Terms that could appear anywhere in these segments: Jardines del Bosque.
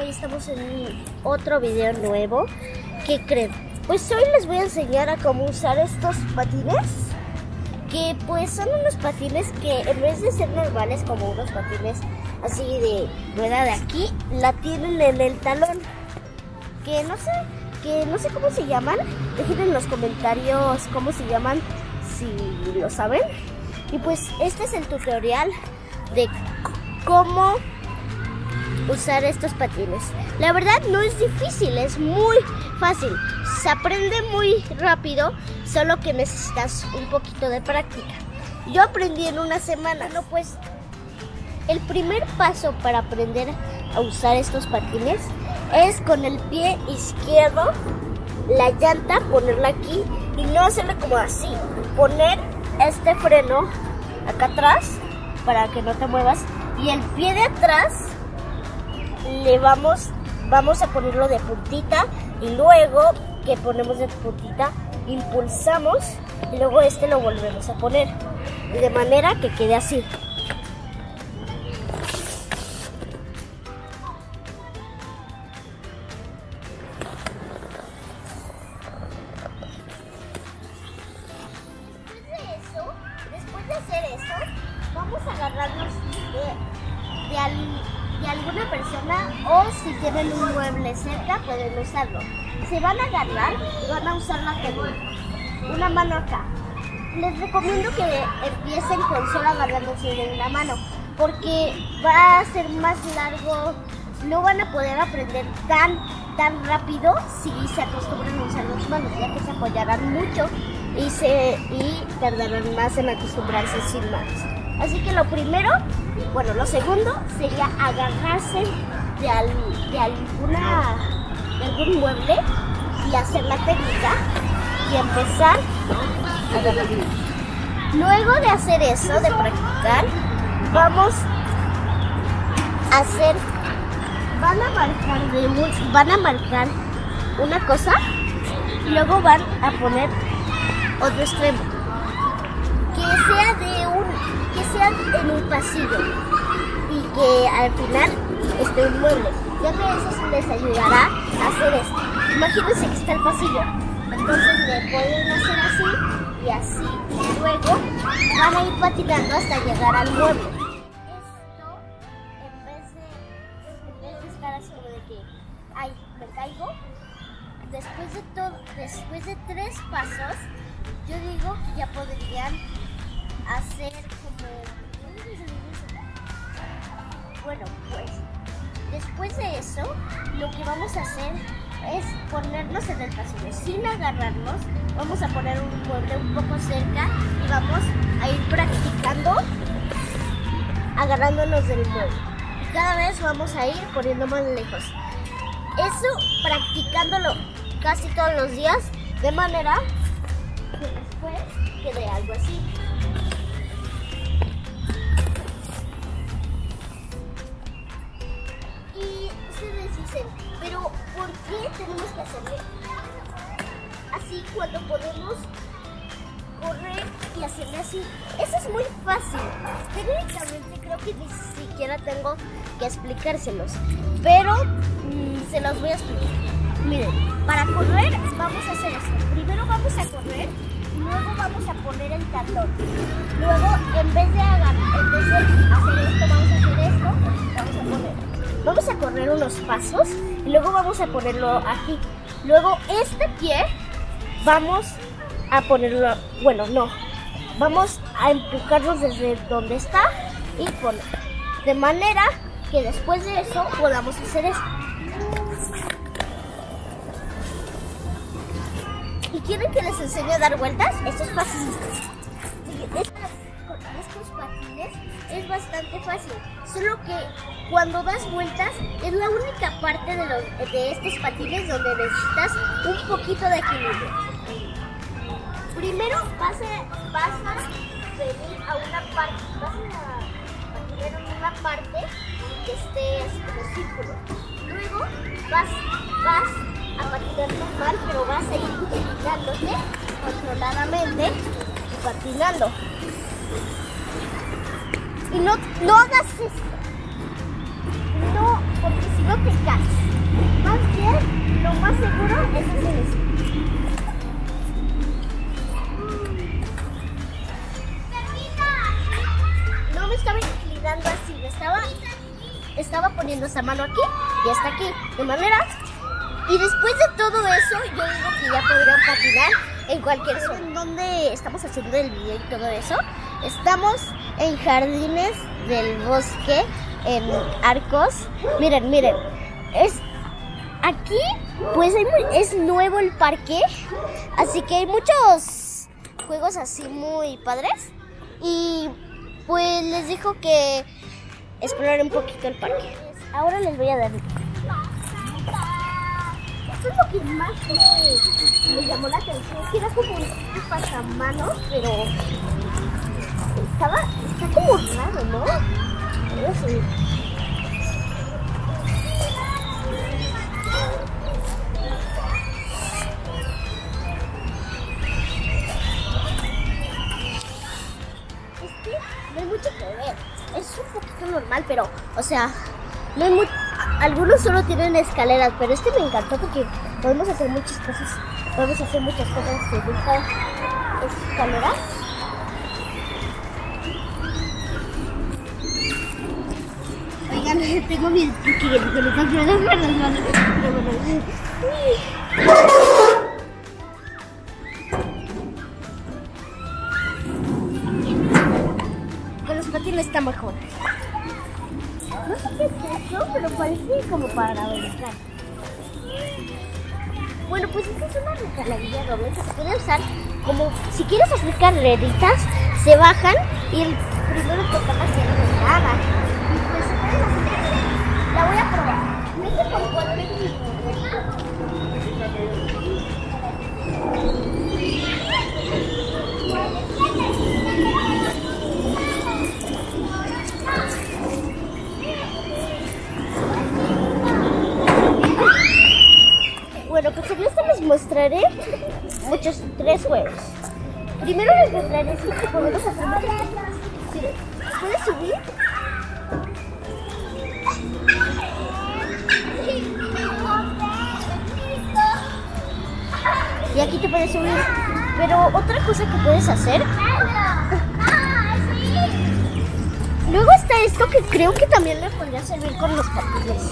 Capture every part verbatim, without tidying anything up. hoy estamos en otro video nuevo. ¿Qué creen? Pues hoy les voy a enseñar a cómo usar estos patines, que pues son unos patines que en vez de ser normales, como unos patines así de rueda de aquí, la tienen en el talón. Que no sé, que no sé cómo se llaman. Dejen en los comentarios cómo se llaman, si lo saben. Y pues este es el tutorial de cómo usar estos patines. La verdad no es difícil, es muy fácil, se aprende muy rápido, solo que necesitas un poquito de práctica. Yo aprendí en una semana. Bueno, pues el primer paso para aprender a usar estos patines es con el pie izquierdo, la llanta, ponerla aquí y no hacerla como así, poner este freno acá atrás para que no te muevas, y el pie de atrás le vamos vamos a ponerlo de puntita, y luego que ponemos de puntita impulsamos y luego este lo volvemos a poner de manera que quede así. Después de eso, después de hacer eso, vamos a agarrarnos de, de al... y alguna persona, o si tienen un mueble cerca, pueden usarlo. Se van a agarrar y van a usar la pelota, una mano acá. Les recomiendo que empiecen con solo agarrándose de una mano, porque va a ser más largo, no van a poder aprender tan, tan rápido si se acostumbran a usar las manos, ya que se apoyarán mucho y, se, y tardarán más en acostumbrarse sin manos. Así que lo primero, bueno, lo segundo sería agarrarse de, al, de, alguna, de algún mueble y hacer la técnica y empezar a agarrar. Luego de hacer eso, de practicar, vamos a hacer, van a marcar, de, van a marcar una cosa y luego van a poner otro extremo, que sea de un... que sean en un pasillo y que al final esté un mueble, ya que eso les ayudará a hacer esto. Imagínense que está el pasillo, entonces le pueden hacer así y así, y luego van a ir patinando hasta llegar al mueble. Esto, en vez de, en vez de estar así como de que, ay, me caigo, después de, todo, después de tres pasos, yo digo que ya podrían hacer como... Bueno, pues después de eso lo que vamos a hacer es ponernos en el pasillo sin agarrarnos. Vamos a poner un mueble un poco cerca y vamos a ir practicando agarrándonos del mueble, y cada vez vamos a ir poniendo más lejos. Eso practicándolo casi todos los días, de manera que después quede algo así. Pero ¿por qué tenemos que hacerlo así cuando podemos correr y hacerlo así? Eso es muy fácil. Técnicamente creo que ni siquiera tengo que explicárselos, pero mmm, se los voy a explicar. Miren, para correr vamos a hacer esto. Primero vamos a correr, luego vamos a poner el talón. Luego en vez de agarrar, en vez de hacer esto, vamos a hacer esto, vamos a poner. Vamos a correr unos pasos y luego vamos a ponerlo aquí. Luego este pie vamos a ponerlo, bueno, no, vamos a empujarnos desde donde está y poner, de manera que después de eso podamos hacer esto. ¿Y quieren que les enseñe a dar vueltas? Esto es fácil. Estos patines es bastante fácil, solo que cuando das vueltas es la única parte de, los, de estos patines donde necesitas un poquito de equilibrio. Primero vas a, vas a venir a una parte, vas a venir a una parte que esté así como círculo. Luego vas, vas a patinar normal, pero vas a ir utilizándote controladamente y patinando. Y no, no hagas eso. No porque si no te caes. Más bien, lo más seguro es hacer esto. No me estaba inclinando así, me estaba, estaba poniendo esta mano aquí y hasta aquí, de manera. Y después de todo eso, yo digo que ya podrían patinar en cualquier zona. En donde estamos haciendo el video y todo eso, estamos en Jardines del Bosque, en Arcos. Miren, miren, es aquí, pues hay, es nuevo el parque, así que hay muchos juegos así muy padres. Y pues les digo que explorar un poquito el parque. Ahora les voy a dar lo que más me, me llamó la atención, que era como un pasamanos, pero estaba, está como raro, ¿no? Pero sí. Este, no hay mucho que ver, es un poquito normal, pero, o sea, no hay mucho. Algunos solo tienen escaleras, pero este me encantó porque podemos hacer muchas cosas. Podemos hacer muchas cosas si gustan escaleras. Oigan, tengo mis piquitos con el campeón de las manos. Con los patines está mejor. No sé qué es eso, pero parece como para brincar. Bueno, pues esta es una recaladilla doble que se puede usar como si quieres hacer carreritas, se bajan y el primero toca la sierra de la haga. Y pues se pueden hacer. La voy a probar. No sé por cuál me equivoco. Bueno, pues yo les mostraré muchos, tres juegos. Primero les mostraré si sí, podemos hacer muchas cosas. Sí, ¿puedes subir? Y aquí te puedes subir. Pero otra cosa que puedes hacer. Luego está esto que creo que también me podría servir con los patines.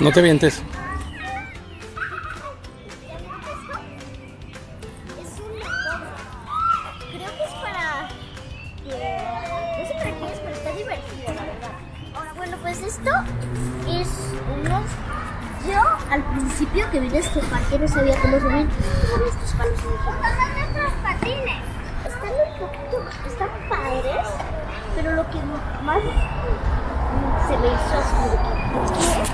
No te vientes. Es un motor. Creo que es para... No sé para qué es, pero está divertido, la verdad. Ahora, bueno, pues esto es unos... Yo, al principio que vine a este parque, no sabía cómo subir. Con estos palos. Son nuestros patines. Están un poquito... Están padres, pero lo que más se me hizo oscuro que...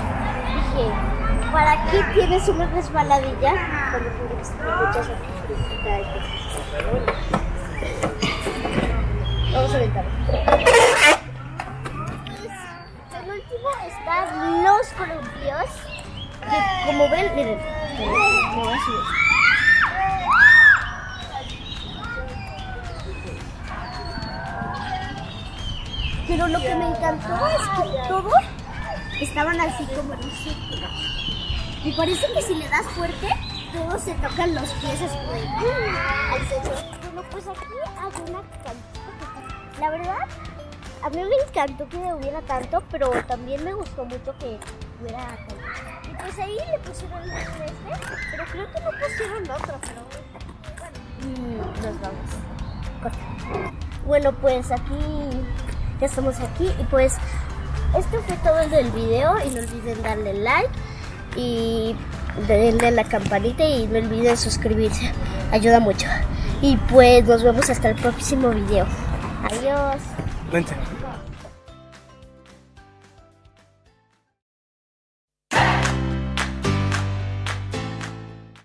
¿Para qué tienes una resbaladilla cuando tienes muchas otras frutas y cosas? Vamos a aventar. El último están los columpios, que como ven, miren, me voy a subir. Pero lo que me encantó es que todo estaban así como en un círculo. Me parece que si le das fuerte, todos se tocan los pies así como al centro. Bueno, pues aquí hay una cantita. La verdad, a mí me encantó que hubiera tanto, pero también me gustó mucho que hubiera tanto. Y pues ahí le pusieron un este, pero creo que no pusieron otro, pero bueno. Mm, nos vamos. Corta. Bueno, pues aquí, ya estamos aquí y pues... Esto fue todo el del video y no olviden darle like y denle la campanita y no olviden suscribirse, ayuda mucho. Y pues nos vemos hasta el próximo video. Adiós. Vente.